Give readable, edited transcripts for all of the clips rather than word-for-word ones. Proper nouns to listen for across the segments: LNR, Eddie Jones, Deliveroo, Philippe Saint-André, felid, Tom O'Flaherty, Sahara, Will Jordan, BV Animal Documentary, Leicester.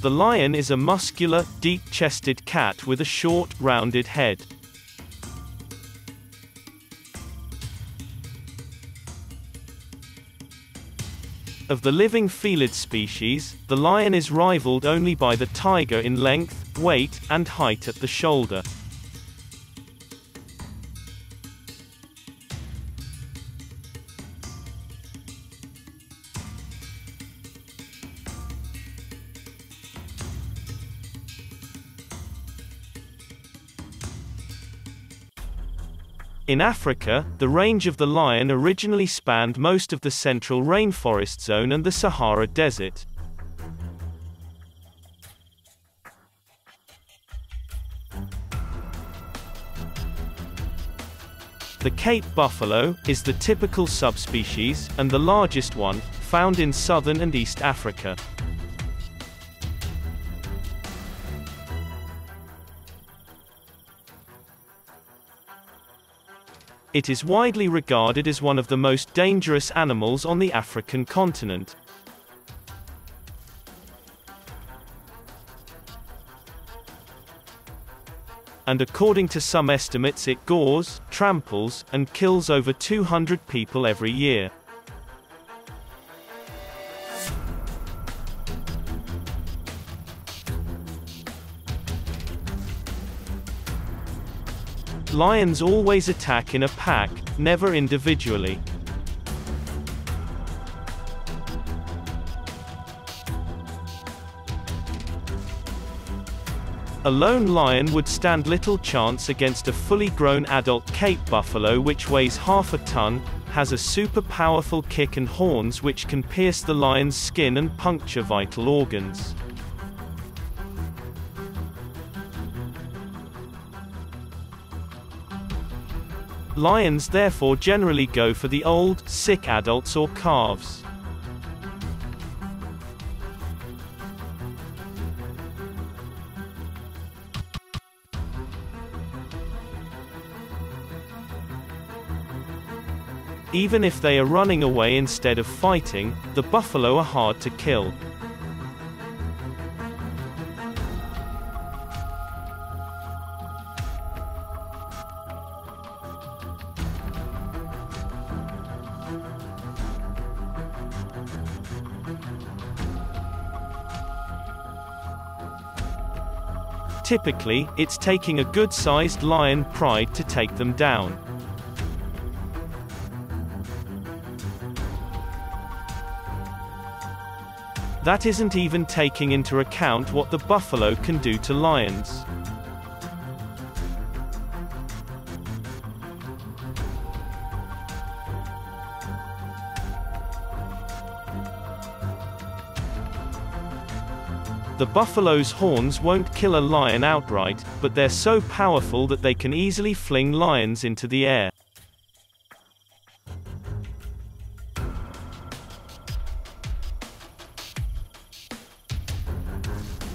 The lion is a muscular, deep-chested cat with a short, rounded head. Of the living felid species, the lion is rivaled only by the tiger in length, weight, and height at the shoulder. In Africa, the range of the lion originally spanned most of the Central Rainforest Zone and the Sahara Desert. The Cape buffalo is the typical subspecies, and the largest one, found in southern and East Africa. It is widely regarded as one of the most dangerous animals on the African continent. And according to some estimates, it gores, tramples, and kills over 200 people every year. Lions always attack in a pack, never individually. A lone lion would stand little chance against a fully grown adult Cape buffalo, which weighs half a ton, has a super powerful kick and horns which can pierce the lion's skin and puncture vital organs. Lions therefore generally go for the old, sick adults or calves. Even if they are running away instead of fighting, the buffalo are hard to kill. Typically, it's taking a good-sized lion pride to take them down. That isn't even taking into account what the buffalo can do to lions. The buffalo's horns won't kill a lion outright, but they're so powerful that they can easily fling lions into the air.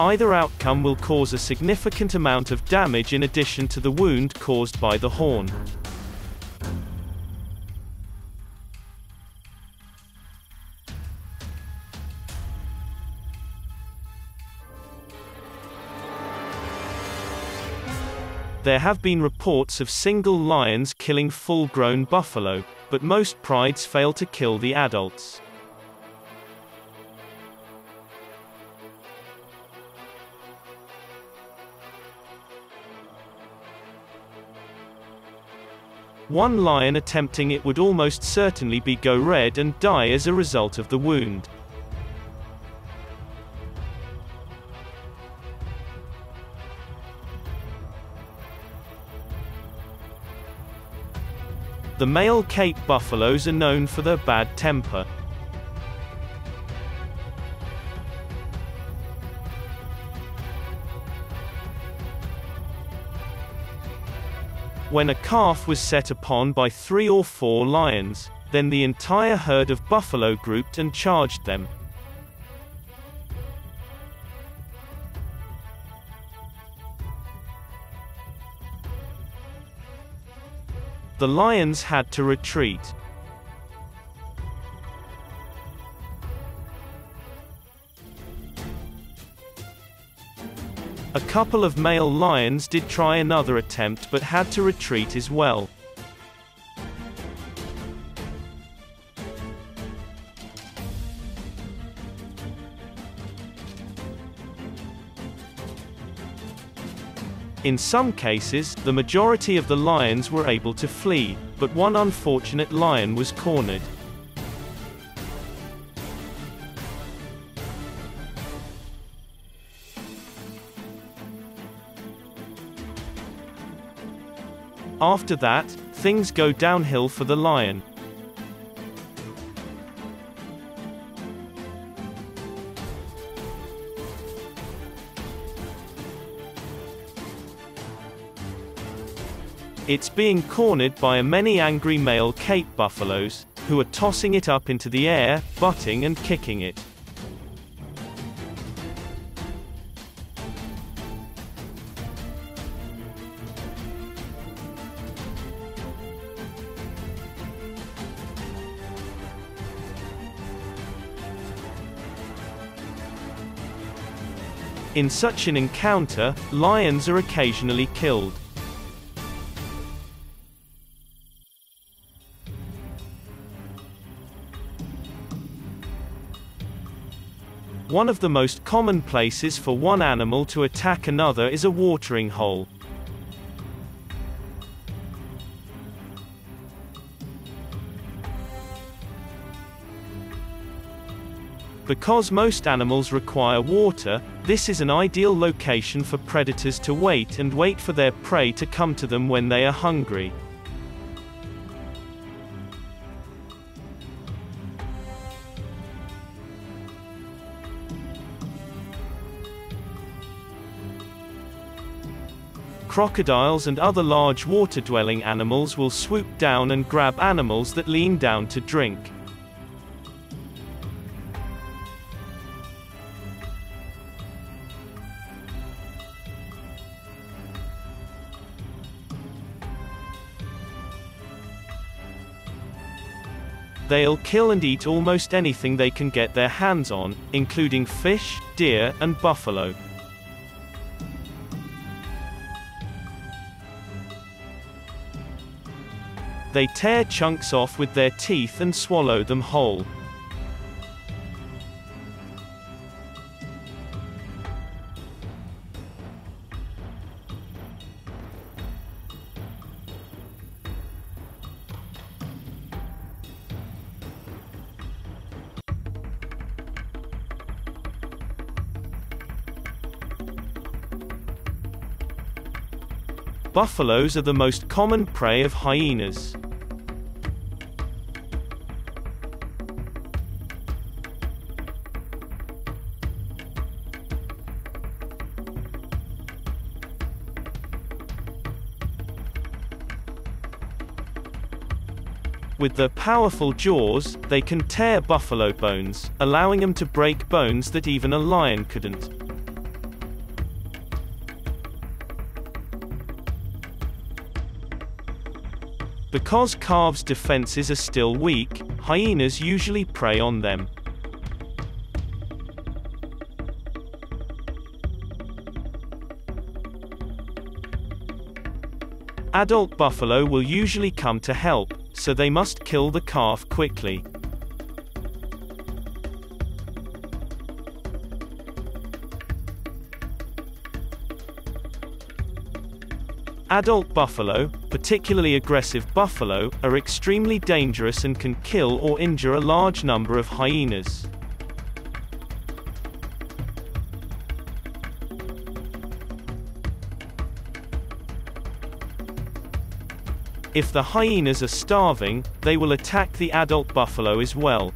Either outcome will cause a significant amount of damage in addition to the wound caused by the horn. There have been reports of single lions killing full-grown buffalo, but most prides fail to kill the adults. One lion attempting it would almost certainly go red and die as a result of the wound. The male Cape buffaloes are known for their bad temper. When a calf was set upon by 3 or 4 lions, then the entire herd of buffalo grouped and charged them. The lions had to retreat. A couple of male lions did try another attempt but had to retreat as well. In some cases, the majority of the lions were able to flee, but one unfortunate lion was cornered. After that, things go downhill for the lion. It's being cornered by many angry male Cape buffaloes, who are tossing it up into the air, butting and kicking it. In such an encounter, lions are occasionally killed. One of the most common places for one animal to attack another is a watering hole. Because most animals require water, this is an ideal location for predators to wait for their prey to come to them when they are hungry. Crocodiles and other large water-dwelling animals will swoop down and grab animals that lean down to drink. They'll kill and eat almost anything they can get their hands on, including fish, deer, and buffalo. They tear chunks off with their teeth and swallow them whole. Buffaloes are the most common prey of hyenas. With their powerful jaws, they can tear buffalo bones, allowing them to break bones that even a lion couldn't. Because calves' defenses are still weak, hyenas usually prey on them. Adult buffalo will usually come to help, so they must kill the calf quickly. Adult buffalo, particularly aggressive buffalo, are extremely dangerous and can kill or injure a large number of hyenas. If the hyenas are starving, they will attack the adult buffalo as well.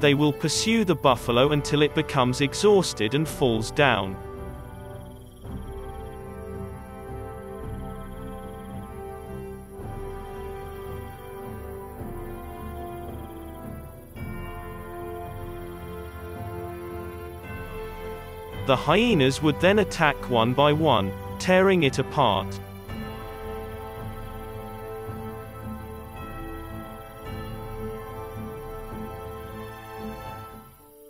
They will pursue the buffalo until it becomes exhausted and falls down. The hyenas would then attack one by one, tearing it apart.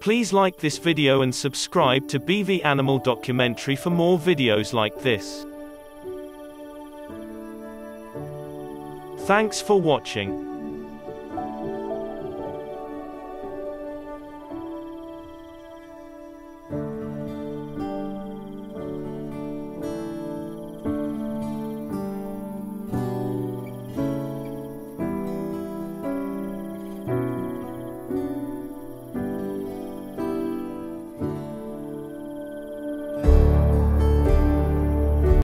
Please like this video and subscribe to BV Animal Documentary for more videos like this. Thanks for watching.